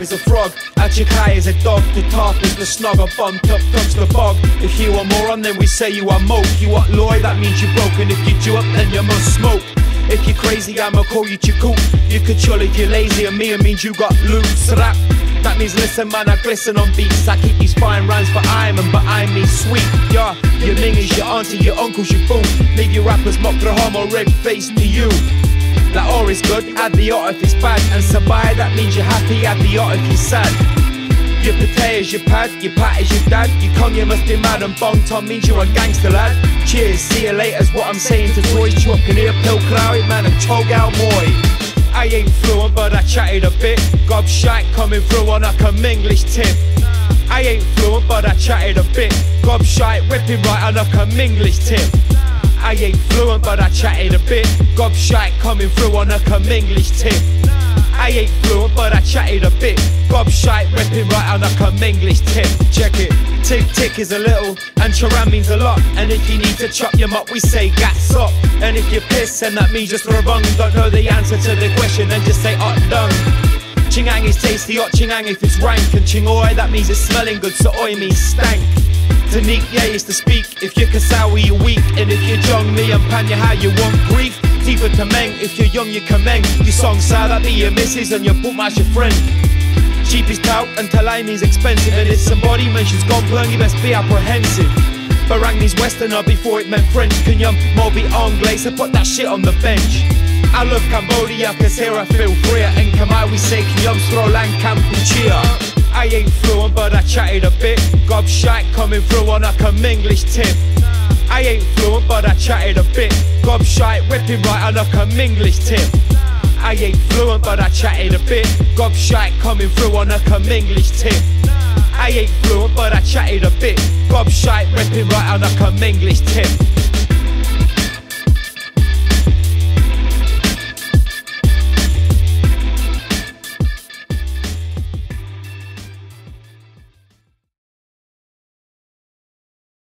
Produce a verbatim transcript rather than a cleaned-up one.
sharp as a frog, at your high as a dog, the top is the snog, a bum top comes the bog. If you are moron then we say you are moke, you are loy, that means you're broken, if you do up then you must smoke. If you're crazy I'ma call you chicoot, you could chill if you're lazy, and me it means you got loose rap. That means listen man, I glisten on beats, I keep these fine rhymes for I'm and but I mean sweet. Yeah, your ning is your auntie, your uncle's your fool, leave your rappers mock the homo red face to you. That or is good, add the art if it's bad, and sabaya that means you're happy, add the art if you're sad. Your pate is your pad, your pat is your dad, your con you must be mad, and bong tom means you're a gangster lad. Cheers, see you later's what I'm saying to toys, chuck an ear pill clout man and tog out boy. I ain't fluent but I chatted a bit, Gobshite coming through on a Khmenglish tip. I ain't fluent but I chatted a bit, Gobshite whipping right on a Khmenglish tip. I ain't fluent but I chatted a bit, Gobshite coming through on a Khmenglish tip. I ain't fluent but I chatted a bit, Gobshite whipping right on a Khmenglish tip. Check it, tick tick is a little and charan means a lot, and if you need to chop your up we say gats up. And if you piss, then that means just wrong. Don't know the answer to the question, then just say hot dung. Chingang is tasty, hot chingang if it's rank, and chingoi that means it's smelling good, so oi means stank. Tanique, yeah, is to speak. If you're Kasawi, you're weak, and if you're Jong, me and Panya, how you want grief? Tifa Tameng, if you're young, you Kameng. Your song sour, that be your missus, and your putmash your friend. Cheap is tout, and talai means expensive, and if somebody mentions gomplung, you best be apprehensive. Barang means Westerner before it meant French. Kenyam, Moby, Anglais, so put that shit on the bench. I love Cambodia, cause here I feel freer. And Kamai we say Kenyam, throw lang Kampuchea. I ain't fluent, but I chatted a bit. Gobshite coming through on a Khmenglish tip. I ain't fluent, but I chatted a bit. Gobshite whipping right on a Khmenglish tip. I ain't fluent, but I chatted a bit. Gobshite coming through on a Khmenglish tip. I ain't fluent, but I chatted a bit. Gobshite, ripping right on a Khmenglish tip.